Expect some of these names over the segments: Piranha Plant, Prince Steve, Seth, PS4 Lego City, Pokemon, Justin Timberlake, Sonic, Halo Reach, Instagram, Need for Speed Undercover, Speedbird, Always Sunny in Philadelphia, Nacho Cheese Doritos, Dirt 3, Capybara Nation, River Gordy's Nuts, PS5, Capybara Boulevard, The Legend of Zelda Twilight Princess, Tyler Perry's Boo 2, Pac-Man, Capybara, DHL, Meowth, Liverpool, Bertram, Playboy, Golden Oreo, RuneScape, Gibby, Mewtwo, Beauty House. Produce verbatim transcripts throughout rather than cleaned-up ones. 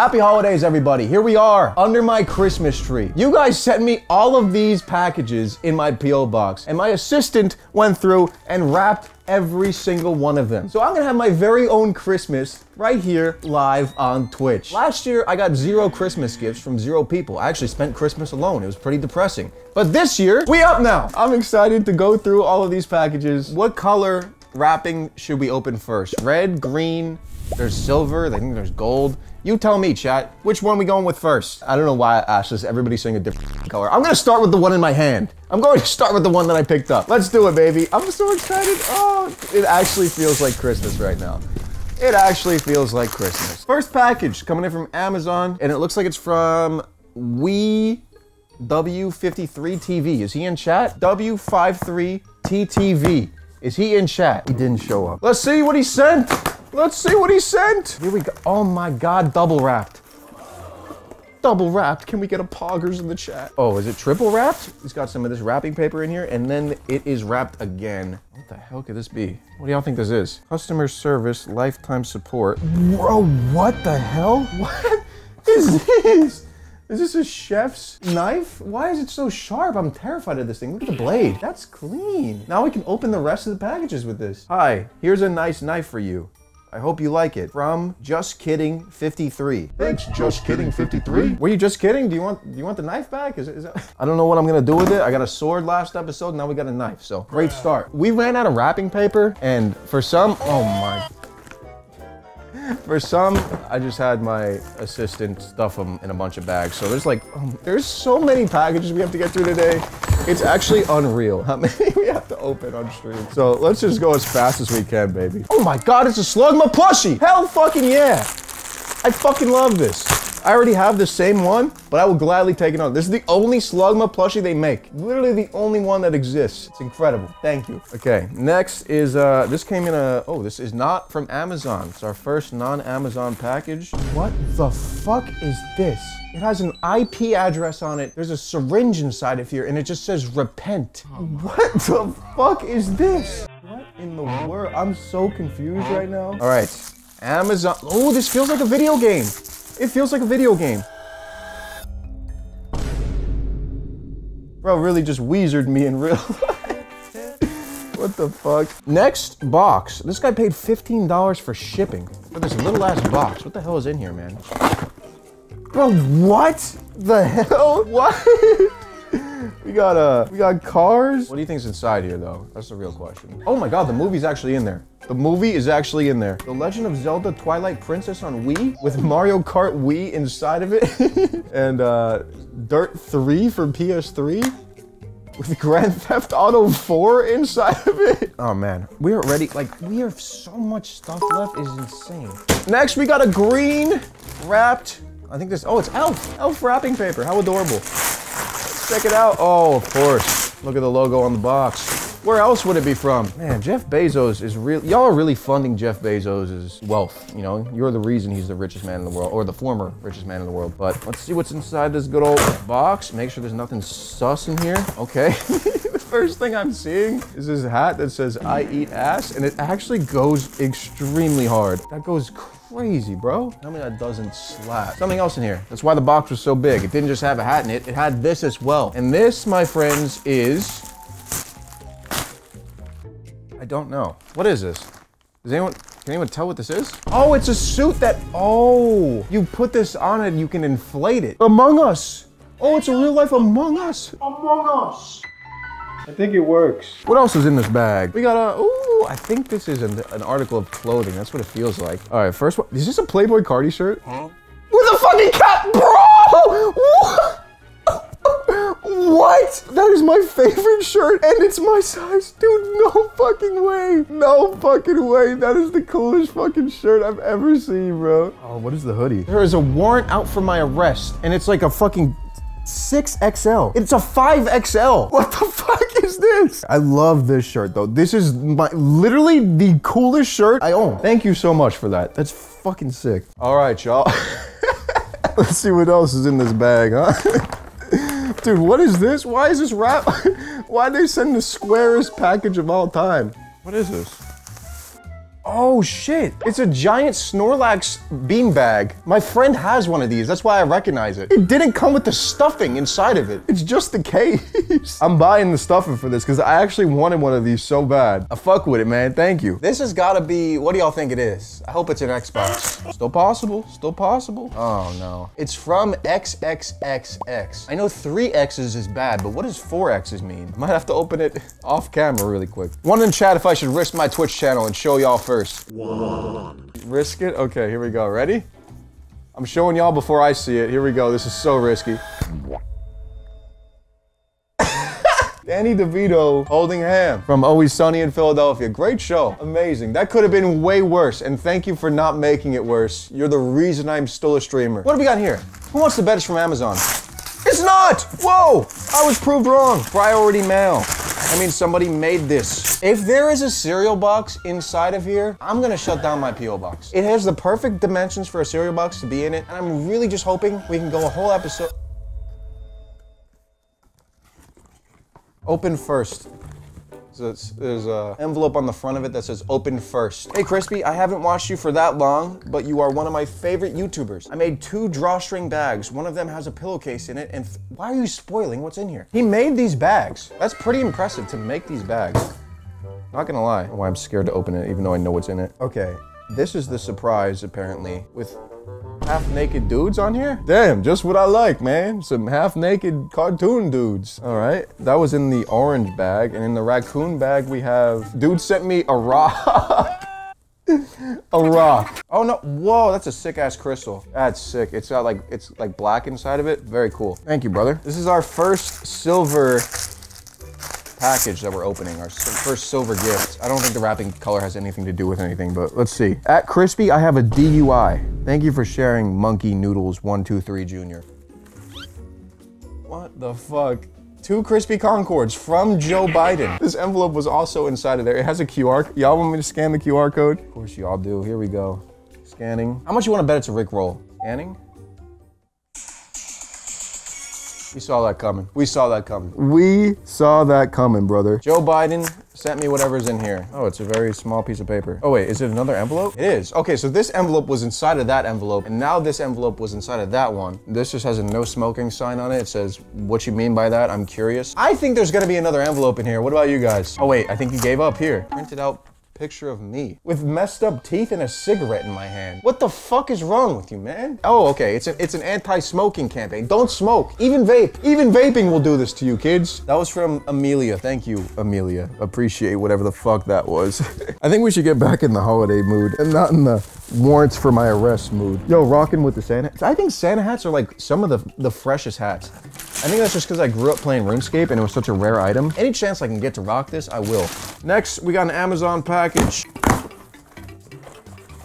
Happy holidays, everybody. Here we are, under my Christmas tree. You guys sent me all of these packages in my P O box, and my assistant went through and wrapped every single one of them. So I'm gonna have my very own Christmas right here live on Twitch. Last year, I got zero Christmas gifts from zero people. I actually spent Christmas alone. It was pretty depressing. But this year, we up now. I'm excited to go through all of these packages. What color wrapping should we open first? Red, green, there's silver, I think there's gold. You tell me, chat, which one we going with first? I don't know why I asked this, everybody's saying a different color. I'm gonna start with the one in my hand. I'm going to start with the one that I picked up. Let's do it, baby. I'm so excited. Oh, it actually feels like Christmas right now. It actually feels like Christmas. First package coming in from Amazon, and it looks like it's from W fifty-three T V. Is he in chat? W fifty-three T T V. Is he in chat? He didn't show up. Let's see what he sent. Let's see what he sent. Here we go. Oh my God, double wrapped. Double wrapped. Can we get a poggers in the chat? Oh, is it triple wrapped? He's got some of this wrapping paper in here, and then it is wrapped again. What the hell could this be? What do y'all think this is? Customer service, lifetime support. Bro, what the hell? What is this? Is this a chef's knife? Why is it so sharp? I'm terrified of this thing. Look at the blade. That's clean. Now we can open the rest of the packages with this. Hi, here's a nice knife for you. I hope you like it. From Just Kidding fifty-three. Thanks, Just Kidding fifty-three. Were you just kidding? Do you want do you want the knife back? Is, is that... I don't know what I'm gonna do with it. I got a sword last episode, now we got a knife, so great start. We ran out of wrapping paper, and for some, oh my. For some, I just had my assistant stuff them in a bunch of bags. So there's like, um, there's so many packages we have to get through today. It's actually unreal how many we have to open on stream. So let's just go as fast as we can, baby. Oh my God, it's a Slugma plushie. Hell fucking yeah. I fucking love this. I already have the same one, but I will gladly take it on. This is the only Slugma plushie they make. Literally the only one that exists. It's incredible. Thank you. Okay, next is, uh, this came in a, oh, this is not from Amazon. It's our first non-Amazon package. What the fuck is this? It has an I P address on it. There's a syringe inside of here, and it just says repent. What the fuck is this? What in the world? I'm so confused right now. All right, Amazon. Oh, this feels like a video game. It feels like a video game. Bro really just Weezered me in real life. What the fuck? Next box. This guy paid fifteen dollars for shipping for this little ass box. What the hell is in here, man? Bro, what the hell? What? We got, uh, we got cars. What do you think's inside here, though? That's the real question. Oh my God, the movie's actually in there. The movie is actually in there. The Legend of Zelda Twilight Princess on Wii with Mario Kart Wii inside of it. And uh, Dirt three for P S three with Grand Theft Auto four inside of it. Oh man, we are ready. Like, we have so much stuff left, is insane. Next, we got a green wrapped, I think this, oh, it's Elf. Elf wrapping paper, how adorable. Let's check it out. Oh, of course. Look at the logo on the box. Where else would it be from? Man, Jeff Bezos is real. Y'all are really funding Jeff Bezos' wealth, you know? You're the reason he's the richest man in the world, or the former richest man in the world. But let's see what's inside this good old box. Make sure there's nothing sus in here. Okay. The first thing I'm seeing is this hat that says, I eat ass, and it actually goes extremely hard. That goes crazy, bro. Tell me that doesn't slap. Something else in here. That's why the box was so big. It didn't just have a hat in it. It had this as well. And this, my friends, is... I don't know. What is this? Does anyone, can anyone tell what this is? Oh, it's a suit that, oh, you put this on and you can inflate it. Among Us. Oh, it's a real life Among Us. Among Us. I think it works. What else is in this bag? We got a, ooh, I think this is an, an article of clothing. That's what it feels like. All right, first one. Is this a Playboy Cardi shirt? Huh? With a fucking cap, bro! What? What? That is my favorite shirt, and it's my size. Dude, no fucking way. No fucking way. That is the coolest fucking shirt I've ever seen, bro. Oh, what is the hoodie? There is a warrant out for my arrest, and it's like a fucking six X L. It's a five X L. What the fuck is this? I love this shirt, though. This is my literally the coolest shirt I own. Thank you so much for that. That's fucking sick. All right, y'all. Let's see what else is in this bag, huh? Dude, what is this? Why is this wrap? Why'd they send the squarest package of all time? What is this? Oh shit, it's a giant Snorlax beanbag. My friend has one of these, that's why I recognize it. It didn't come with the stuffing inside of it. It's just the case. I'm buying the stuffing for this because I actually wanted one of these so bad. I fuck with it, man, thank you. This has gotta be, what do y'all think it is? I hope it's an Xbox. Still possible, still possible. Oh no. It's from triple X. I know three X's is bad, but what does four X's mean? I might have to open it off camera really quick. One in chat if I should risk my Twitch channel and show y'all first. One. Risk it? Okay, here we go. Ready? I'm showing y'all before I see it. Here we go. This is so risky. Danny DeVito holding ham from Always Sunny in Philadelphia. Great show. Amazing. That could have been way worse, and thank you for not making it worse. You're the reason I'm still a streamer. What do we got here? Who wants to bet it's from Amazon? It's not! Whoa! I was proved wrong. Priority mail. I mean, somebody made this. If there is a cereal box inside of here, I'm gonna shut down my P O box. It has the perfect dimensions for a cereal box to be in it, and I'm really just hoping we can go a whole episode. Open first. So there's an envelope on the front of it that says open first. Hey Crispy, I haven't watched you for that long, but you are one of my favorite YouTubers. I made two drawstring bags. One of them has a pillowcase in it, and why are you spoiling what's in here? He made these bags. That's pretty impressive to make these bags. Not gonna lie. Why I'm scared to open it even though I know what's in it. Okay, this is the surprise apparently with half-naked dudes on here? Damn, just what I like, man. Some half-naked cartoon dudes. All right, that was in the orange bag, and in the raccoon bag we have... Dude sent me a rock. A rock. Oh no, whoa, that's a sick-ass crystal. That's sick. It's got like, it's like black inside of it. Very cool. Thank you, brother. This is our first silver package that we're opening, our first silver gift. I don't think the wrapping color has anything to do with anything, but let's see. At Crispy, I have a D U I. Thank you for sharing Monkey Noodles one two three Junior. What the fuck? Two Crispy Concords from Joe Biden. This envelope was also inside of there. It has a Q R. Y'all want me to scan the Q R code? Of course y'all do. Here we go. Scanning. How much you want to bet it's a Rickroll? Scanning? We saw that coming. We saw that coming. We saw that coming, brother. Joe Biden sent me whatever's in here. Oh, it's a very small piece of paper. Oh wait, is it another envelope? It is. Okay, so this envelope was inside of that envelope, and now this envelope was inside of that one. This just has a no smoking sign on it. It says, what you mean by that? I'm curious. I think there's gonna be another envelope in here. What about you guys? Oh wait, I think you gave up here. Printed out picture of me with messed up teeth and a cigarette in my hand. What the fuck is wrong with you, man? Oh, okay, it's, a, it's an anti-smoking campaign. Don't smoke, even vape. Even vaping will do this to you, kids. That was from Amelia. Thank you, Amelia. Appreciate whatever the fuck that was. I think we should get back in the holiday mood and not in the warrants for my arrest mood. Yo, rocking with the Santa. I think Santa hats are like some of the, the freshest hats. I think that's just because I grew up playing RuneScape and it was such a rare item. Any chance I can get to rock this, I will. Next, we got an Amazon package.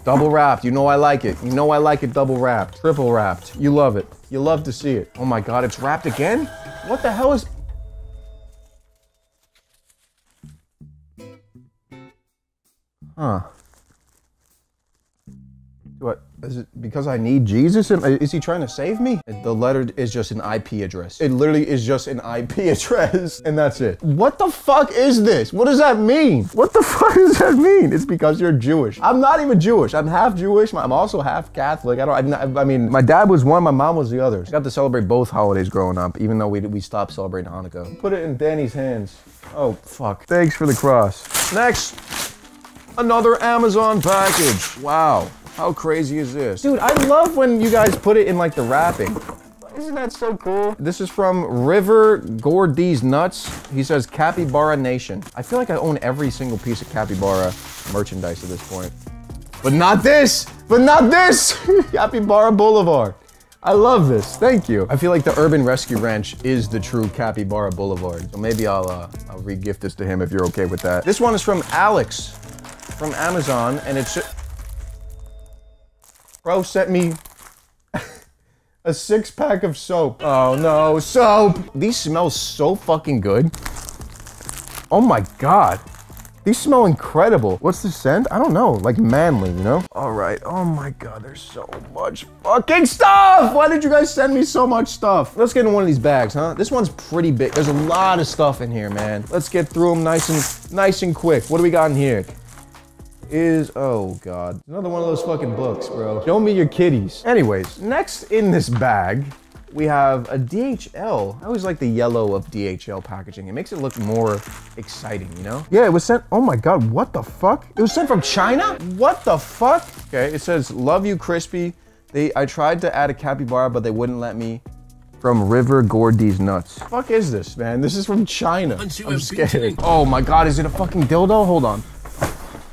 Double wrapped, you know I like it. You know I like it double wrapped. Triple wrapped, you love it. You love to see it. Oh my God, it's wrapped again? What the hell is... Huh. What? Is it because I need Jesus? Is he trying to save me? The letter is just an I P address. It literally is just an I P address, and that's it. What the fuck is this? What does that mean? What the fuck does that mean? It's because you're Jewish. I'm not even Jewish. I'm half Jewish. I'm also half Catholic. I don't, I'm not, I mean, my dad was one, my mom was the other. I got to celebrate both holidays growing up, even though we, we stopped celebrating Hanukkah. Put it in Danny's hands. Oh, fuck. Thanks for the cross. Next, another Amazon package. Wow. How crazy is this? Dude, I love when you guys put it in like the wrapping. Isn't that so cool? This is from River Gordy's Nuts. He says Capybara Nation. I feel like I own every single piece of Capybara merchandise at this point. But not this, but not this! Capybara Boulevard. I love this, thank you. I feel like the Urban Rescue Ranch is the true Capybara Boulevard. So maybe I'll, uh, I'll re-gift this to him if you're okay with that. This one is from Alex from Amazon, and it's... Bro sent me a six pack of soap. Oh no, soap. These smell so fucking good. Oh my God. These smell incredible. What's the scent? I don't know, like manly, you know? All right, oh my God, there's so much fucking stuff. Why did you guys send me so much stuff? Let's get in one of these bags, huh? This one's pretty big. There's a lot of stuff in here, man. Let's get through them nice and, nice and quick. What do we got in here? is, oh God, another one of those fucking books, bro. Show me your kitties. Anyways, next in this bag, we have a D H L. I always like the yellow of D H L packaging. It makes it look more exciting, you know? Yeah, it was sent, oh my God, what the fuck? It was sent from China? What the fuck? Okay, it says, love you, Crispy. They, I tried to add a capybara, but they wouldn't let me. From River Gordy's Nuts. The fuck is this, man? This is from China. I'm scared. Oh my God, is it a fucking dildo? Hold on.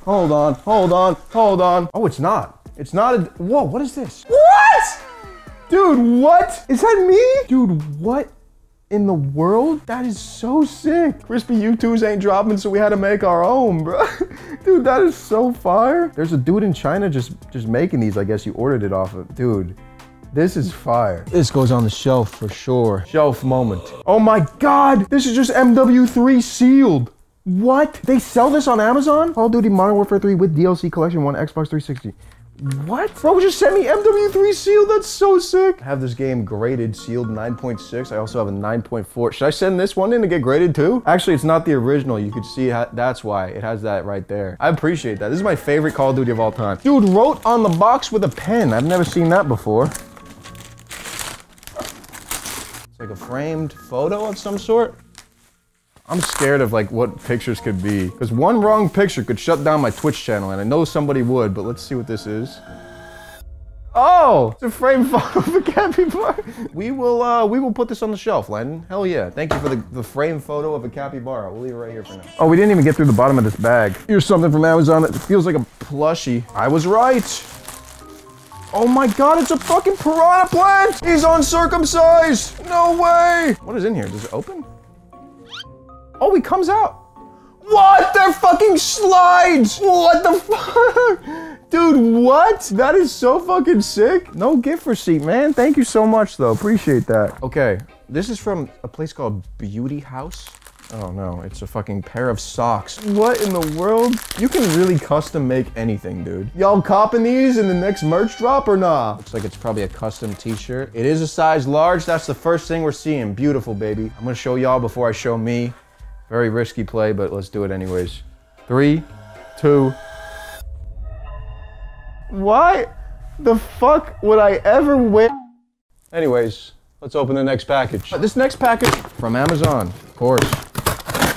Hold on, hold on, hold on. Oh, it's not. It's not a, whoa, what is this? What? Dude, what? Is that me? Dude, what in the world? That is so sick. Crispy U twos ain't dropping, so we had to make our own, bro. Dude, that is so fire. There's a dude in China just, just making these. I guess you ordered it off of, dude. This is fire. This goes on the shelf for sure. Shelf moment. Oh my God, this is just M W three sealed. What? They sell this on Amazon? Call of Duty Modern Warfare three with D L C Collection one, Xbox three sixty. What? Bro, just sent me M W three sealed, that's so sick. I have this game graded, sealed nine point six. I also have a nine point four. Should I send this one in to get graded too? Actually, it's not the original. You could see how, that's why it has that right there. I appreciate that. This is my favorite Call of Duty of all time. Dude wrote on the box with a pen. I've never seen that before. Like a framed photo of some sort. I'm scared of like what pictures could be, because one wrong picture could shut down my Twitch channel, and I know somebody would, but let's see what this is. Oh, it's a framed photo of a capybara. We will, uh, we will put this on the shelf, Landon. Hell yeah. Thank you for the, the framed photo of a capybara. We'll leave it right here for now. Oh, we didn't even get through the bottom of this bag. Here's something from Amazon that feels like a plushie. I was right. Oh my God, it's a fucking piranha plant! He's uncircumcised! No way! What is in here? Does it open? Oh, he comes out! What? They're fucking slides! What the fuck? Dude, what? That is so fucking sick. No gift receipt, man. Thank you so much, though. Appreciate that. Okay, this is from a place called Beauty House. Oh no, it's a fucking pair of socks. What in the world? You can really custom make anything, dude. Y'all copping these in the next merch drop or nah? Looks like it's probably a custom t-shirt. It is a size large. That's the first thing we're seeing. Beautiful, baby. I'm gonna show y'all before I show me. Very risky play, but let's do it anyways. Three, two. Why the fuck would I ever wear? Anyways, let's open the next package. This next package from Amazon, of course.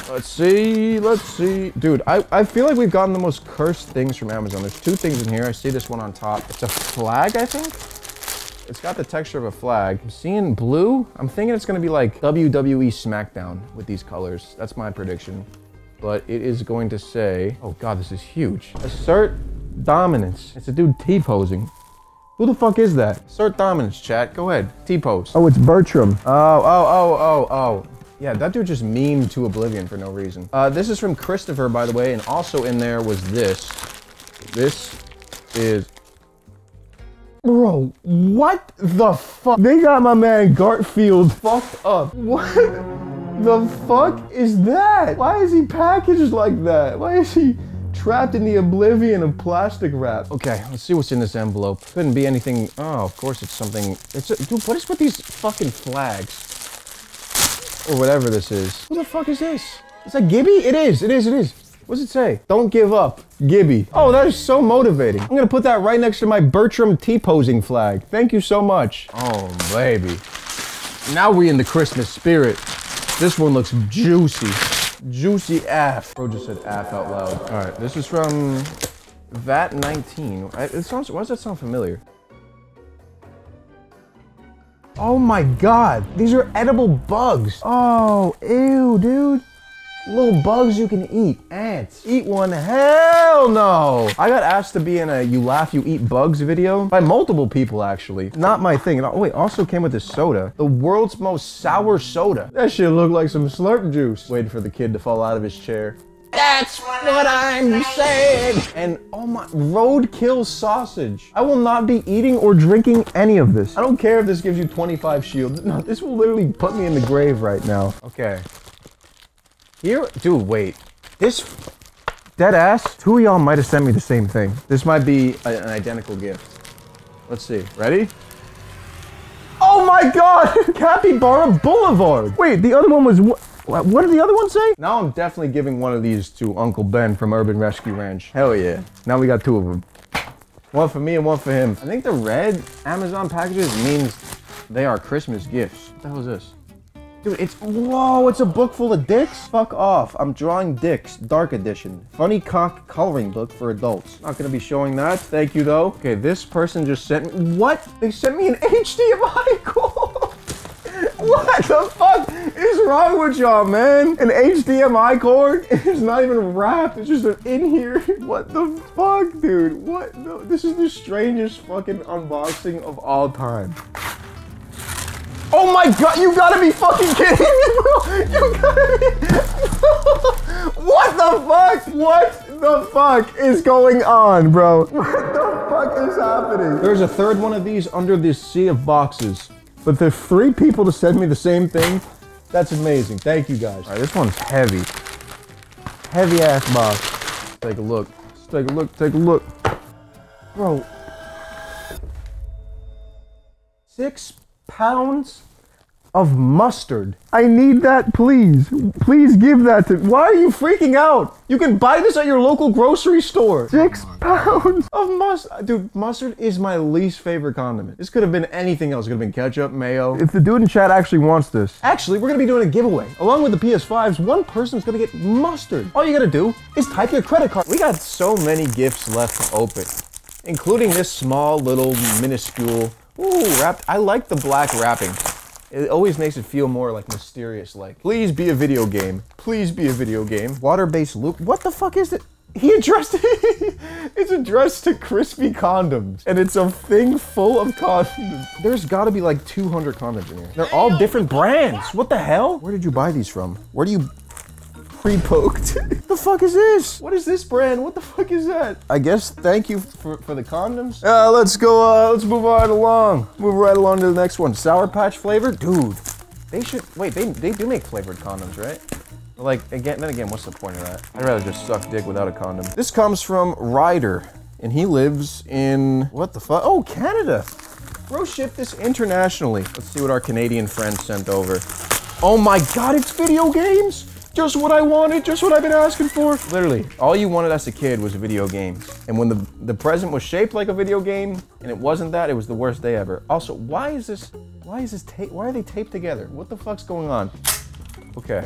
Let's see, let's see. Dude, I, I feel like we've gotten the most cursed things from Amazon. There's two things in here. I see this one on top. It's a flag, I think? It's got the texture of a flag. I'm seeing blue. I'm thinking it's gonna be like W W E SmackDown with these colors. That's my prediction. But it is going to say, oh God, this is huge. Assert dominance. It's a dude T-posing. Who the fuck is that? Assert dominance, chat. Go ahead, T-pose. Oh, it's Bertram. Oh, oh, oh, oh, oh. Yeah, that dude just memed to oblivion for no reason. Uh, this is from Christopher, by the way, and also in there was this. This is... Bro, what the fuck? They got my man Garfield fucked up. What the fuck is that? Why is he packaged like that? Why is he trapped in the oblivion of plastic wrap? Okay, let's see what's in this envelope. Couldn't be anything... Oh, of course it's something... It's a... Dude, what is with these fucking flags? Or whatever this is. Who the fuck is this? Is that Gibby? It is, it is, it is. What's it say? Don't give up, Gibby. Oh, that is so motivating. I'm gonna put that right next to my Bertram T-posing flag. Thank you so much. Oh, baby. Now we in the Christmas spirit. This one looks juicy. Juicy A F. Bro just said A F out loud. All right, this is from V A T nineteen. I, it sounds, why does that sound familiar? Oh my God, these are edible bugs. Oh, ew, dude. Little bugs you can eat. Ants. Eat one? Hell no. I got asked to be in a You Laugh, You Eat Bugs video by multiple people, actually. Not my thing. Oh wait, also came with this soda. The world's most sour soda. That shit looked like some slurp juice. Waiting for the kid to fall out of his chair. That's what I'm saying. And oh my, roadkill sausage. I will not be eating or drinking any of this. I don't care if this gives you twenty-five shields. No, this will literally put me in the grave right now. Okay. Here, dude, wait. This, dead ass, two of y'all might have sent me the same thing. This might be a, an identical gift. Let's see, ready? Oh my God, Capybara Boulevard. Wait, the other one was, What did the other one say? Now I'm definitely giving one of these to Uncle Ben from Urban Rescue Ranch. Hell yeah. Now we got two of them. One for me and one for him. I think the red Amazon packages means they are Christmas gifts. What the hell is this? Dude, it's, whoa, it's a book full of dicks? Fuck off, I'm drawing dicks, dark edition. Funny cock coloring book for adults. Not gonna be showing that, thank you though. Okay, this person just sent me, what? They sent me an H D M I cord. What the fuck is wrong with y'all, man? An H D M I cord? It's not even wrapped, it's just in here. What the fuck, dude? What the, this is the strangest fucking unboxing of all time. Oh my god, you gotta be fucking kidding me, bro! You gotta be... What the fuck? What the fuck is going on, bro? What the fuck is happening? There's a third one of these under this sea of boxes. But for three people to send me the same thing, that's amazing. Thank you guys. All right, this one's heavy. Heavy ass box. Take a look. Let's take a look, take a look. Bro. Six pounds of mustard. I need that, please. Please give that to me. Why are you freaking out? You can buy this at your local grocery store. Six pounds of mustard. Dude, mustard is my least favorite condiment. This could have been anything else. It could have been ketchup, mayo. If the dude in chat actually wants this. Actually, we're gonna be doing a giveaway. Along with the P S fives, one person's gonna get mustard. All you gotta do is type your credit card. We got so many gifts left to open, including this small little minuscule. Ooh, wrapped. I like the black wrapping. It always makes it feel more like mysterious, like, please be a video game. Please be a video game. Water-based loop. What the fuck is it? He addressed it. It's addressed to Crispy Condoms. And it's a thing full of condoms. There's gotta be like two hundred condoms in here. They're all different brands. What the hell? Where did you buy these from? Where do you... pre-poked. What the fuck is this? What is this brand? What the fuck is that? I guess thank you for, for the condoms. Uh, let's go, uh, let's move right along. Move right along to the next one. Sour Patch flavor? Dude, they should, wait, they, they do make flavored condoms, right? Like, again, then again, what's the point of that? I'd rather just suck dick without a condom. This comes from Ryder, and he lives in, what the fuck? Oh, Canada. Bro shipped this internationally. Let's see what our Canadian friend sent over. Oh my God, it's video games. Just what I wanted, just what I've been asking for. Literally, all you wanted as a kid was a video game. And when the, the present was shaped like a video game, and it wasn't that, it was the worst day ever. Also, why is this, why is this tape, why are they taped together? What the fuck's going on? Okay.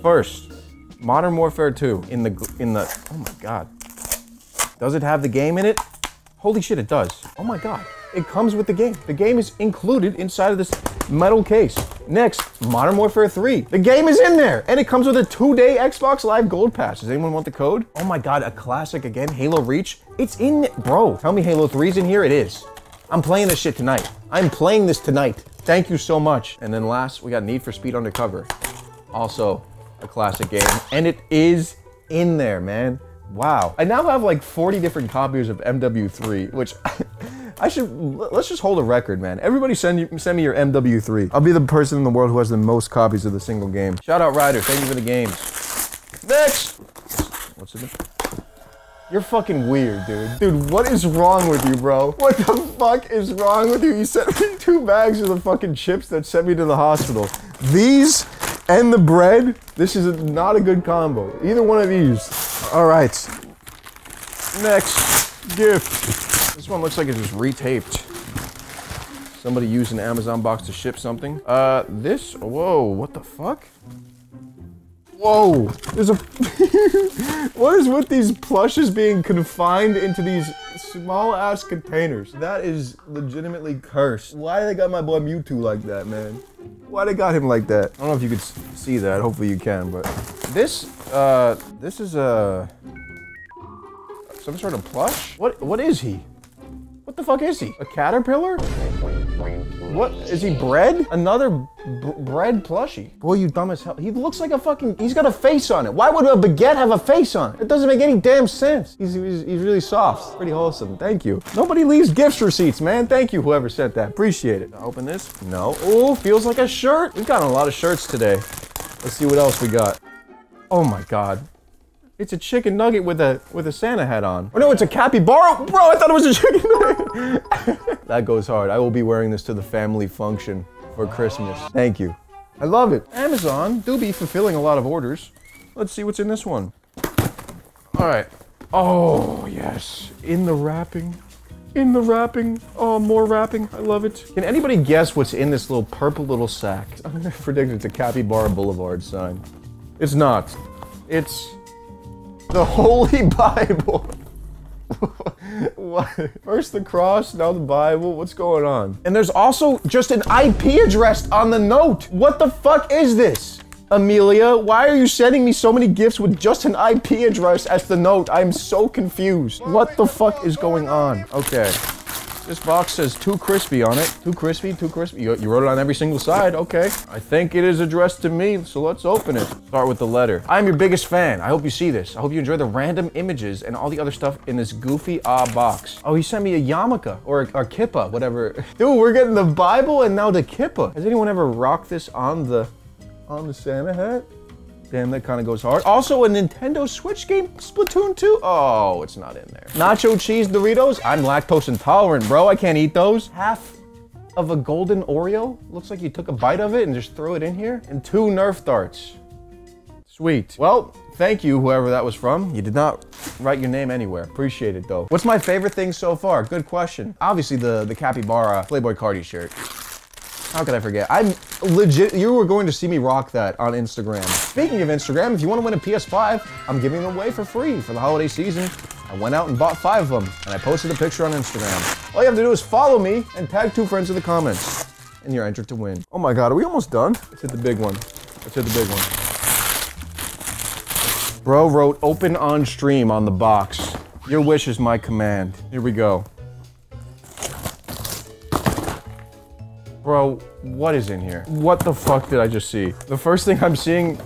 First, Modern Warfare two in the, in the, oh my God. Does it have the game in it? Holy shit, it does. Oh my God. It comes with the game. The game is included inside of this metal case. Next, Modern Warfare three. The game is in there, and it comes with a two-day Xbox Live Gold Pass. Does anyone want the code? Oh my God, a classic again, Halo Reach. It's in, bro, tell me Halo three's in here, it is. I'm playing this shit tonight. I'm playing this tonight. Thank you so much. And then last, we got Need for Speed Undercover. Also a classic game, and it is in there, man. Wow. I now have like forty different copies of M W three, which... I should, let's just hold a record, man. Everybody send you, send me your M W three. I'll be the person in the world who has the most copies of the single game. Shout out Ryder, thank you for the games. Next! What's it? You're fucking weird, dude. Dude, what is wrong with you, bro? What the fuck is wrong with you? You sent me two bags of the fucking chips that sent me to the hospital. These and the bread, this is a, not a good combo. Either one of these. All right. Next gift. This one looks like it's just retaped. Somebody used an Amazon box to ship something. Uh, this, whoa, what the fuck? Whoa, there's a, what is with these plushes being confined into these small ass containers? That is legitimately cursed. Why they got my boy Mewtwo like that, man? Why they got him like that? I don't know if you could see that, hopefully you can, but. This, uh, this is a, some sort of plush? What, what is he? What the fuck is he? A caterpillar? What, is he bread? Another bread plushie. Boy, you dumb as hell. He looks like a fucking, he's got a face on it. Why would a baguette have a face on it? It doesn't make any damn sense. He's, he's, he's really soft, pretty wholesome, thank you. Nobody leaves gift receipts, man. Thank you, whoever sent that, appreciate it. Open this, no. Ooh, feels like a shirt. We've gotten a lot of shirts today. Let's see what else we got. Oh my God. It's a chicken nugget with a with a Santa hat on. Oh no, it's a capybara! Bro, I thought it was a chicken nugget! That goes hard. I will be wearing this to the family function for Christmas. Thank you. I love it. Amazon do be fulfilling a lot of orders. Let's see what's in this one. All right. Oh, yes. In the wrapping. In the wrapping. Oh, more wrapping. I love it. Can anybody guess what's in this little purple little sack? I'm going to predict it's a Capybara Boulevard sign. It's not. It's the Holy Bible. What? First the cross, now the Bible. What's going on? And there's also just an I P address on the note. What the fuck is this? Amelia, why are you sending me so many gifts with just an I P address as the note? I'm so confused. What the fuck is going on? Okay. This box says Too Crispy on it. Too Crispy, Too Crispy. You, you wrote it on every single side, okay. I think it is addressed to me, so let's open it. Start with the letter. I'm your biggest fan. I hope you see this. I hope you enjoy the random images and all the other stuff in this goofy ah uh, box. Oh, he sent me a yarmulke or a, a kippah, whatever. Dude, we're getting the Bible and now the kippah. Has anyone ever rocked this on the, on the Santa hat? Damn, that kind of goes hard. Also, a Nintendo Switch game, Splatoon two. Oh, it's not in there. Nacho cheese Doritos. I'm lactose intolerant, bro. I can't eat those. Half of a golden Oreo. Looks like you took a bite of it and just threw it in here. And two Nerf darts. Sweet. Well, thank you, whoever that was from. You did not write your name anywhere. Appreciate it, though. What's my favorite thing so far? Good question. Obviously, the, the Capybara Playboy Cardi shirt. How could I forget? I'm legit, you were going to see me rock that on Instagram. Speaking of Instagram, if you want to win a P S five, I'm giving them away for free for the holiday season. I went out and bought five of them, and I posted a picture on Instagram. All you have to do is follow me and tag two friends in the comments, and you're entered to win. Oh my God, are we almost done? Let's hit the big one. Let's hit the big one. Bro wrote open on stream on the box. Your wish is my command. Here we go. Bro, what is in here? What the fuck did I just see? The first thing I'm seeing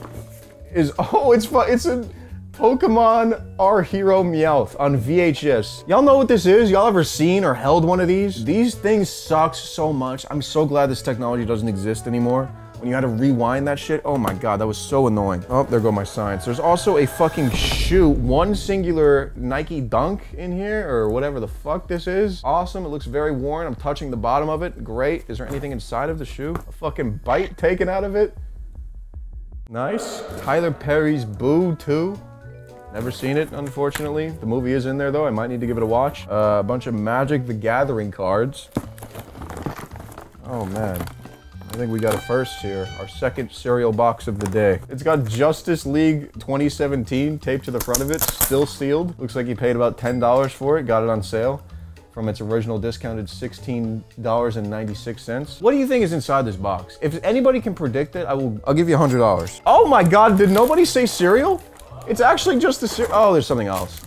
is, oh, it's it's a Pokemon Our Hero Meowth on V H S. Y'all know what this is? Y'all ever seen or held one of these? These things suck so much. I'm so glad this technology doesn't exist anymore. When you had to rewind that shit, oh my God, that was so annoying. Oh, there go my signs. There's also a fucking shoe, one singular Nike Dunk in here, or whatever the fuck this is. Awesome, it looks very worn. I'm touching the bottom of it, great. Is there anything inside of the shoe? A fucking bite taken out of it? Nice. Tyler Perry's Boo two. Never seen it, unfortunately. The movie is in there though, I might need to give it a watch. Uh, a bunch of Magic the Gathering cards. Oh man. I think we got a first here, our second cereal box of the day. It's got Justice League twenty seventeen taped to the front of it, still sealed. Looks like he paid about ten dollars for it, got it on sale from its original discounted sixteen dollars and ninety-six cents. What do you think is inside this box? If anybody can predict it, I will, I'll give you one hundred dollars. Oh my God, did nobody say cereal? It's actually just the cereal. Oh, there's something else.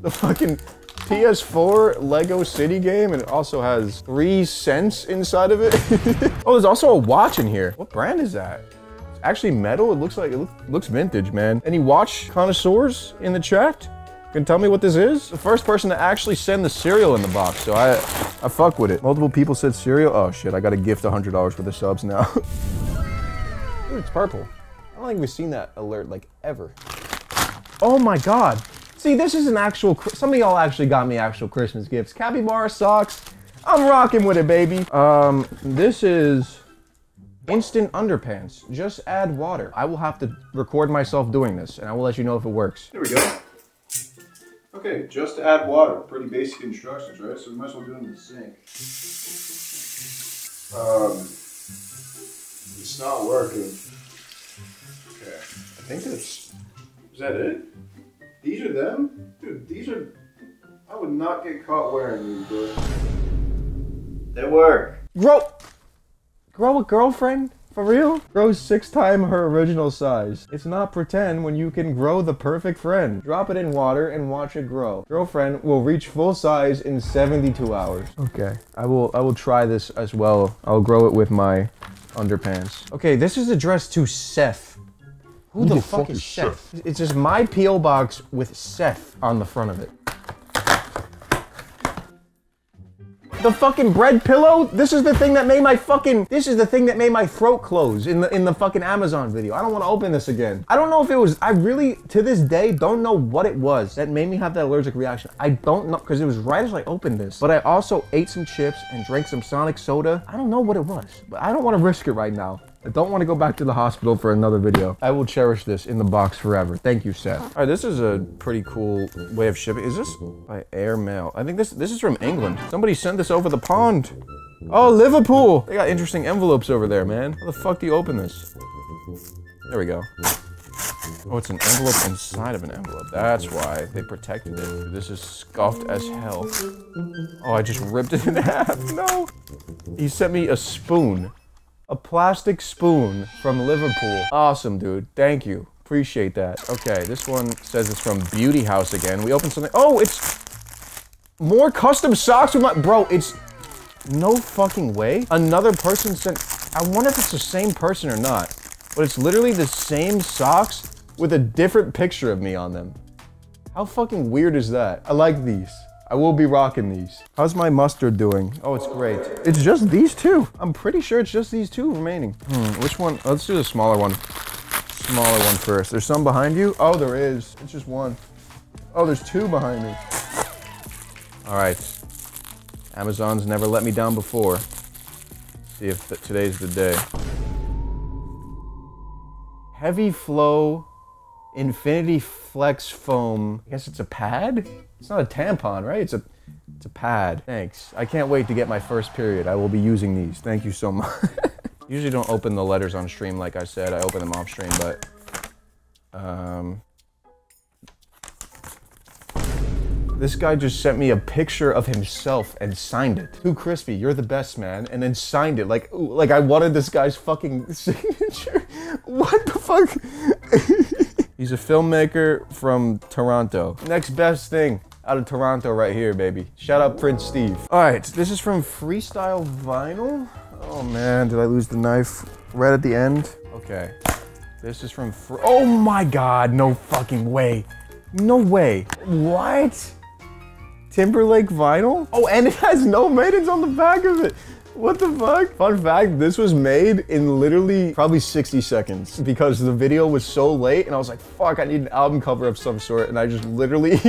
The fucking P S four Lego City game, and it also has three cents inside of it. Oh, there's also a watch in here. What brand is that? It's actually metal. It looks like it look, looks vintage, man. Any watch connoisseurs in the chat? Can tell me what this is? The first person to actually send the cereal in the box, so I, I fuck with it. Multiple people said cereal. Oh shit, I got a gift one hundred dollars for the subs now. Ooh, it's purple. I don't think we've seen that alert like ever. Oh my God. See, this is an actual, some of y'all actually got me actual Christmas gifts. Capybara socks, I'm rocking with it, baby. Um, this is instant underpants. Just add water. I will have to record myself doing this, and I will let you know if it works. Here we go. Okay, just add water. Pretty basic instructions, right? So we might as well do it in the sink. Um, it's not working. Okay, I think that's, is that it? These are them? Dude, these are... I would not get caught wearing these, dude. They work. Grow... Grow a girlfriend? For real? Grow six times her original size. It's not pretend when you can grow the perfect friend. Drop it in water and watch it grow. Girlfriend will reach full size in seventy-two hours. Okay. I will, I will try this as well. I'll grow it with my underpants. Okay, this is addressed to Seth. Who, Who the, the fuck, fuck is Seth? Seth? It's just my P O box with Seth on the front of it. The fucking bread pillow? This is the thing that made my fucking, this is the thing that made my throat close in the in the fucking Amazon video. I don't want to open this again. I don't know if it was, I really, to this day, don't know what it was that made me have that allergic reaction. I don't know, because it was right as I opened this. But I also ate some chips and drank some Sonic soda. I don't know what it was, but I don't want to risk it right now. I don't want to go back to the hospital for another video. I will cherish this in the box forever. Thank you, Seth. All right, this is a pretty cool way of shipping. Is this by air mail? I think this this is from England. Somebody sent this over the pond. Oh, Liverpool! They got interesting envelopes over there, man. How the fuck do you open this? There we go. Oh, it's an envelope inside of an envelope. That's why they protected it. This is scuffed as hell. Oh, I just ripped it in half. No! He sent me a spoon. A plastic spoon from Liverpool. Awesome, dude. Thank you. Appreciate that. Okay, this one says it's from Beauty House again. We opened something. Oh, it's more custom socks with my bro. It's no fucking way. Another person sent. I wonder if it's the same person or not. But it's literally the same socks with a different picture of me on them. How fucking weird is that? I like these. I will be rocking these. How's my mustard doing? Oh, it's great. It's just these two. I'm pretty sure it's just these two remaining. Hmm, which one? Let's do the smaller one. Smaller one first. There's some behind you? Oh, there is. It's just one. Oh, there's two behind me. All right. Amazon's never let me down before. See if th- today's the day. Heavy flow Infinity Flex Foam. I guess it's a pad? It's not a tampon, right? It's a it's a pad. Thanks. I can't wait to get my first period. I will be using these. Thank you so much. Usually don't open the letters on stream, like I said. I open them off stream, but... Um... This guy just sent me a picture of himself and signed it. Too Crispy, you're the best, man. And then signed it. Like, like I wanted this guy's fucking signature. What the fuck? He's a filmmaker from Toronto. Next best thing out of Toronto right here, baby. Shout out Prince Steve. All right, this is from Freestyle Vinyl. Oh man, did I lose the knife right at the end? Okay, this is from Fr- Oh my God, no fucking way. No way. What? Timberlake Vinyl? Oh, and it has no maidens on the back of it. What the fuck? Fun fact, this was made in literally probably sixty seconds because the video was so late and I was like, fuck, I need an album cover of some sort. And I just literally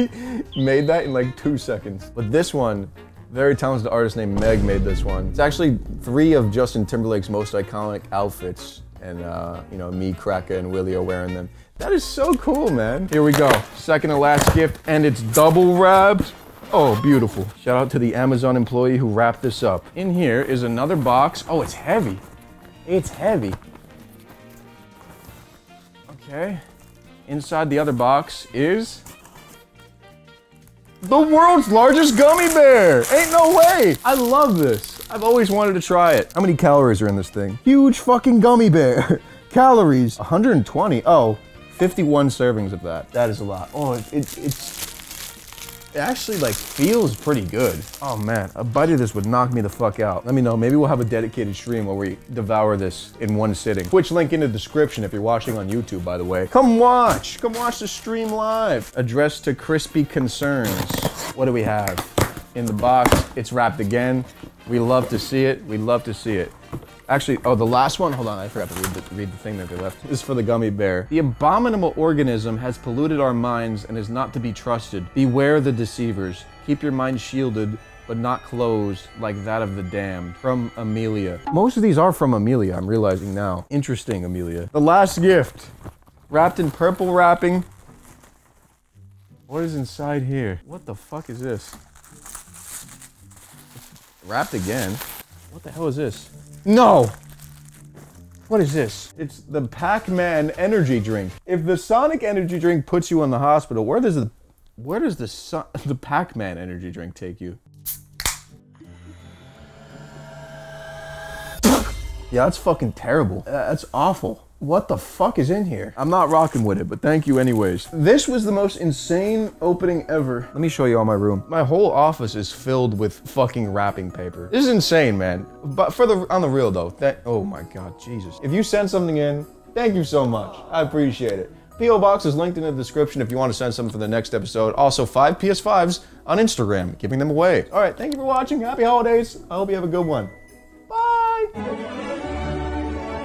made that in like two seconds. But this one, very talented artist named Meg made this one. It's actually three of Justin Timberlake's most iconic outfits. And uh, you know, me, Cracker, and Willie are wearing them. That is so cool, man. Here we go, second to last gift and it's double wrapped. Oh, beautiful. Shout out to the Amazon employee who wrapped this up. In here is another box. Oh, it's heavy. It's heavy. Okay. Inside the other box is... the world's largest gummy bear! Ain't no way! I love this. I've always wanted to try it. How many calories are in this thing? Huge fucking gummy bear. Calories. one hundred twenty. Oh, fifty-one servings of that. That is a lot. Oh, it, it, it's... It actually like feels pretty good. Oh man, a bite of this would knock me the fuck out. Let me know, maybe we'll have a dedicated stream where we devour this in one sitting. Twitch link in the description if you're watching on YouTube, by the way. Come watch, come watch the stream live. Addressed to Crispy Concerns. What do we have in the box? It's wrapped again. We love to see it, we love to see it. Actually, oh, the last one, hold on, I forgot to read the, read the thing that they left. This is for the gummy bear. The abominable organism has polluted our minds and is not to be trusted. Beware the deceivers. Keep your mind shielded, but not closed like that of the damned. From Amelia. Most of these are from Amelia, I'm realizing now. Interesting, Amelia. The last gift, wrapped in purple wrapping. What is inside here? What the fuck is this? Wrapped again. What the hell is this? No! What is this? It's the Pac-Man energy drink. If the Sonic energy drink puts you in the hospital, where does the where does the so the Pac-Man energy drink take you? Yeah, that's fucking terrible. Uh, that's awful. What the fuck is in here? I'm not rocking with it, but thank you anyways. This was the most insane opening ever. Let me show you all my room. My whole office is filled with fucking wrapping paper. This is insane, man. But for the, on the real though, that, oh my God, Jesus. If you send something in, thank you so much. I appreciate it. P O Box is linked in the description if you want to send something for the next episode. Also, five P S fives on Instagram, giving them away. All right, thank you for watching. Happy holidays. I hope you have a good one. Bye.